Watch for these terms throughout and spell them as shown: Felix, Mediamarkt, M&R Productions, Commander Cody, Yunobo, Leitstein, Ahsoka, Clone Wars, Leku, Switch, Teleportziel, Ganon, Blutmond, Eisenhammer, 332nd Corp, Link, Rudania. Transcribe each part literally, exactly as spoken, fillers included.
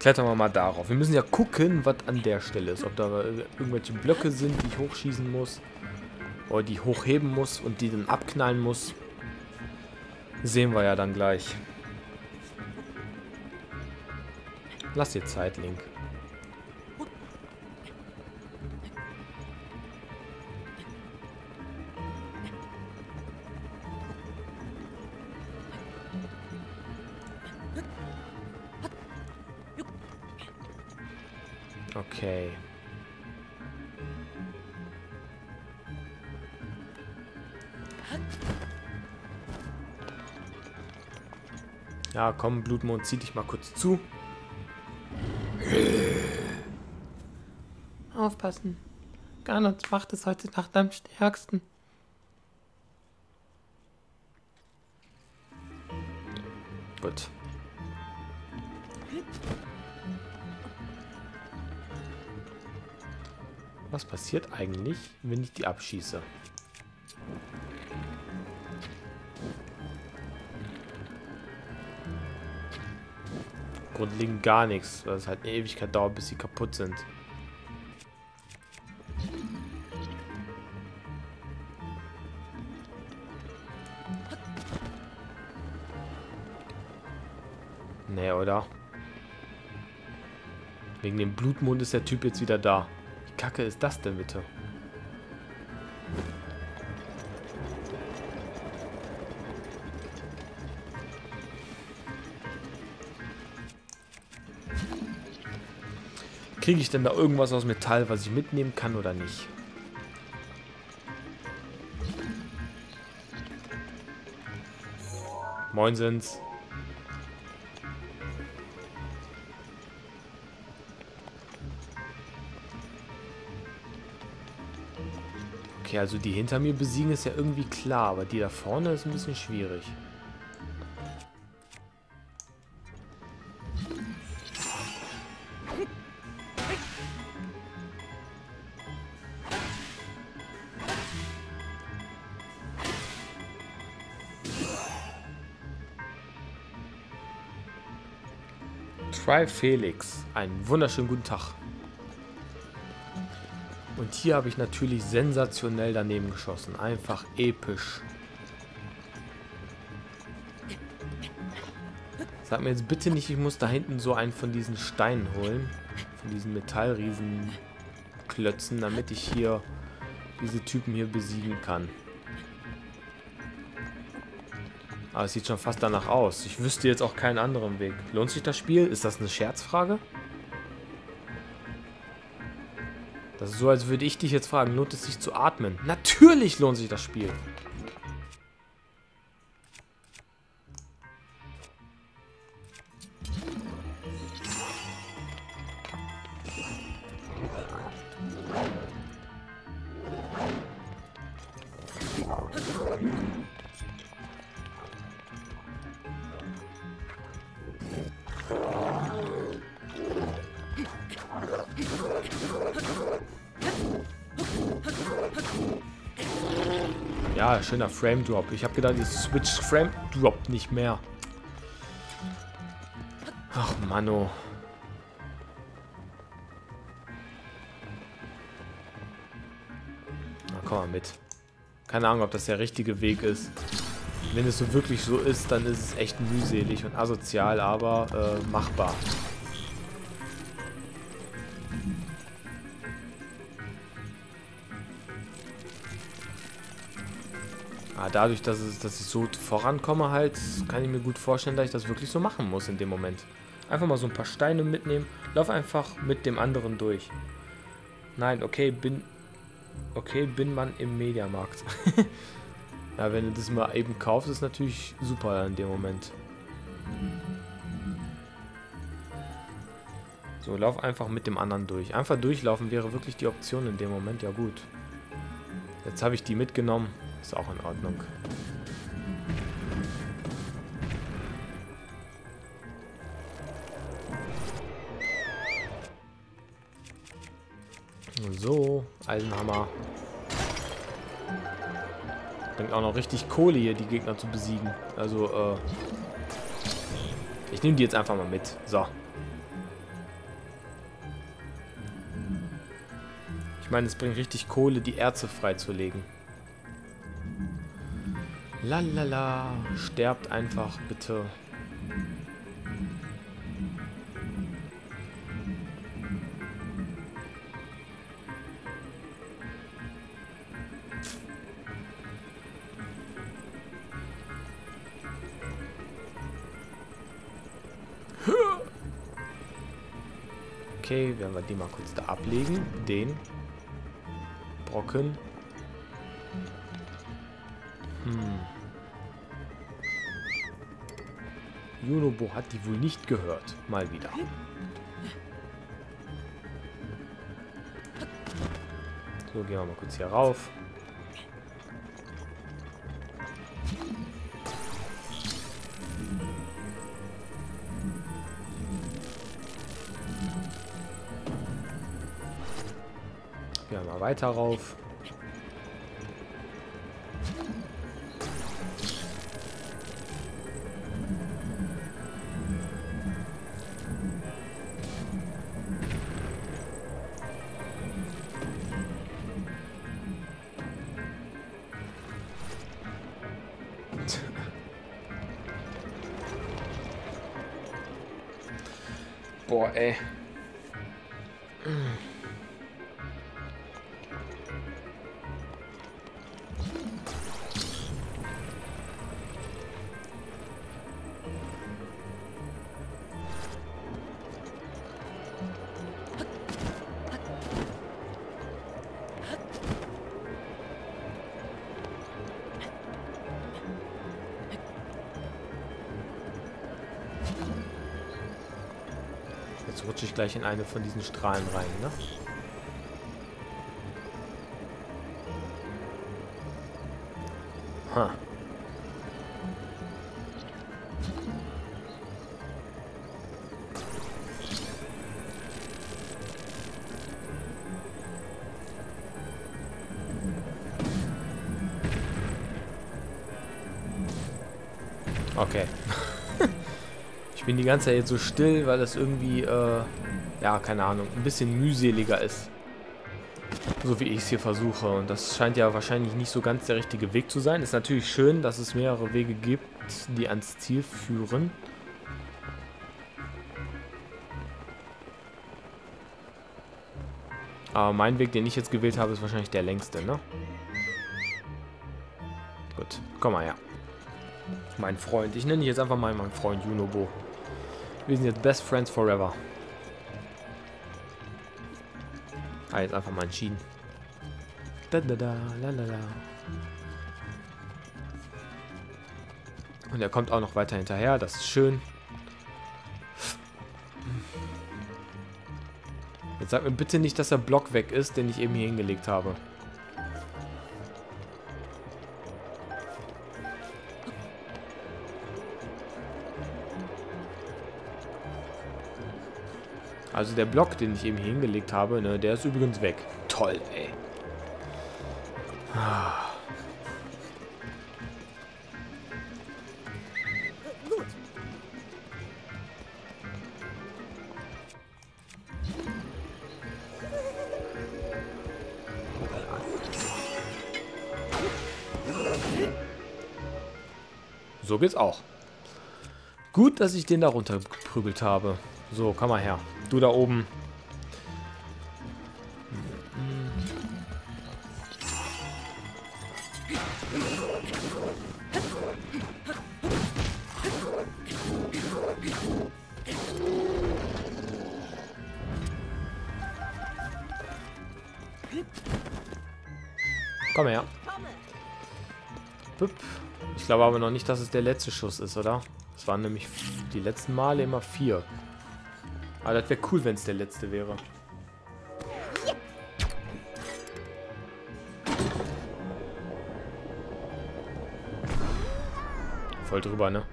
Klettern wir mal darauf. Wir müssen ja gucken, was an der Stelle ist. Ob da irgendwelche Blöcke sind, die ich hochschießen muss. Oder die hochheben muss und die dann abknallen muss. Sehen wir ja dann gleich. Lass dir Zeit, Link. Okay. Ja, komm, Blutmond, zieh dich mal kurz zu. Aufpassen. Ganons Macht ist heute Nacht am stärksten. Gut. Was passiert eigentlich, wenn ich die abschieße? Grundlegend gar nichts, weil es halt eine Ewigkeit dauert, bis sie kaputt sind. Nee, oder? Wegen dem Blutmond ist der Typ jetzt wieder da. Wie kacke ist das denn bitte? Kriege ich denn da irgendwas aus Metall, was ich mitnehmen kann oder nicht? Moinsens. Okay, also die hinter mir besiegen ist ja irgendwie klar, aber die da vorne ist ein bisschen schwierig. Try Felix. Einen wunderschönen guten Tag. Und hier habe ich natürlich sensationell daneben geschossen. Einfach episch. Sag mir jetzt bitte nicht, ich muss da hinten so einen von diesen Steinen holen. Von diesen Metallriesenklötzen, damit ich hier diese Typen hier besiegen kann. Aber es sieht schon fast danach aus. Ich wüsste jetzt auch keinen anderen Weg. Lohnt sich das Spiel? Ist das eine Scherzfrage? Das ist so, als würde ich dich jetzt fragen, lohnt es sich zu atmen? Natürlich lohnt sich das Spiel. Ja, schöner Frame Drop. Ich habe gedacht, die Switch Frame Drop nicht mehr. Ach, Manno. Na, komm mal mit. Keine Ahnung, ob das der richtige Weg ist. Wenn es so wirklich so ist, dann ist es echt mühselig und asozial, aber äh, machbar. Dadurch, dass, es, dass ich so vorankomme halt, kann ich mir gut vorstellen, dass ich das wirklich so machen muss in dem Moment. Einfach mal so ein paar Steine mitnehmen. Lauf einfach mit dem anderen durch. Nein, okay, bin... Okay, bin man im Mediamarkt. Ja, wenn du das mal eben kaufst, ist natürlich super in dem Moment. So, lauf einfach mit dem anderen durch. Einfach durchlaufen wäre wirklich die Option in dem Moment. Ja gut. Jetzt habe ich die mitgenommen. Ist auch in Ordnung. So, Eisenhammer. Bringt auch noch richtig Kohle hier, die Gegner zu besiegen. Also, äh... ich nehme die jetzt einfach mal mit. So. Ich meine, es bringt richtig Kohle, die Erze freizulegen. Lalala, sterbt einfach, bitte. Okay, werden wir die mal kurz da ablegen. Den Brocken. Hm. Yunobo hat die wohl nicht gehört. Mal wieder. So, gehen wir mal kurz hier rauf. Ja, mal weiter rauf. Boah, ey. Jetzt rutsche ich gleich in eine von diesen Strahlen rein, ne? Ha. Okay. Ich bin die ganze Zeit jetzt so still, weil das irgendwie, äh, ja, keine Ahnung, ein bisschen mühseliger ist. So wie ich es hier versuche. Und das scheint ja wahrscheinlich nicht so ganz der richtige Weg zu sein. Ist natürlich schön, dass es mehrere Wege gibt, die ans Ziel führen. Aber mein Weg, den ich jetzt gewählt habe, ist wahrscheinlich der längste, ne? Gut, komm mal her. Mein Freund. Ich nenne dich jetzt einfach mal meinen Freund Yunobo. Wir sind jetzt Best Friends Forever. Ah, jetzt einfach mal entschieden. Da, da, da, la, la, la. Und er kommt auch noch weiter hinterher, das ist schön. Jetzt sag mir bitte nicht, dass der Block weg ist, den ich eben hier hingelegt habe. Also der Block, den ich eben hier hingelegt habe, ne, der ist übrigens weg. Toll, ey. Ah. So geht's auch. Gut, dass ich den da runtergeprügelt habe. So, komm mal her. Du da oben. Komm her. Ich glaube aber noch nicht, dass es der letzte Schuss ist, oder? Es waren nämlich die letzten Male immer vier. Aber das wäre cool, wenn es der letzte wäre. Voll drüber, ne?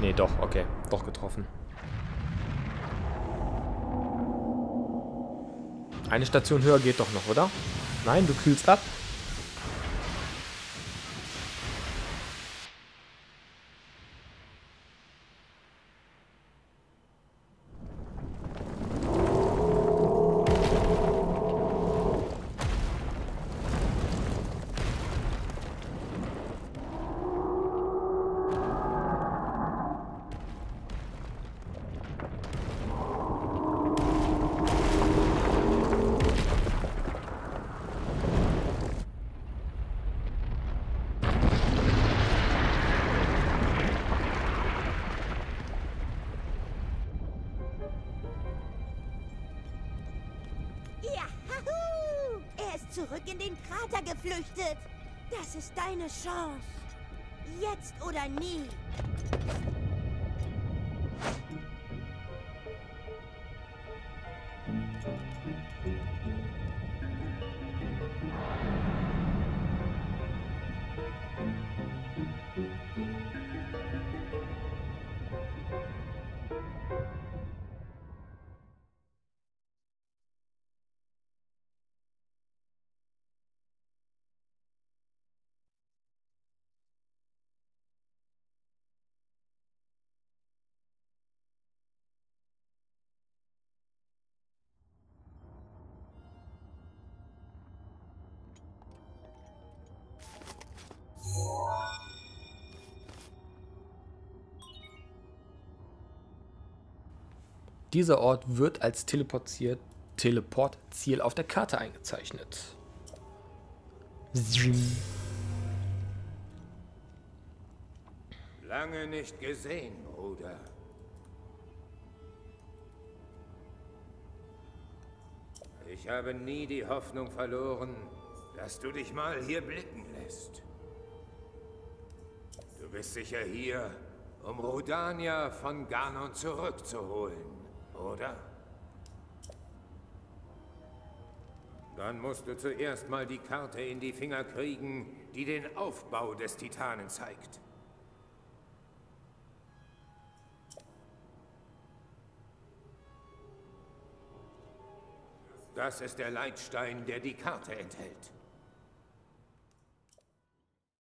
Ne, doch, okay. Doch getroffen. Eine Station höher geht doch noch, oder? Nein, du kühlst ab. zurück in den Krater geflüchtet. Das ist deine Chance. Jetzt oder nie. Dieser Ort wird als Teleportziel, Teleportziel auf der Karte eingezeichnet. Lange nicht gesehen, Bruder. Ich habe nie die Hoffnung verloren, dass du dich mal hier blicken lässt. Du bist sicher hier, um Rudania von Ganon zurückzuholen. Oder? Dann musst du zuerst mal die Karte in die Finger kriegen, die den Aufbau des Titanen zeigt. Das ist der Leitstein, der die Karte enthält.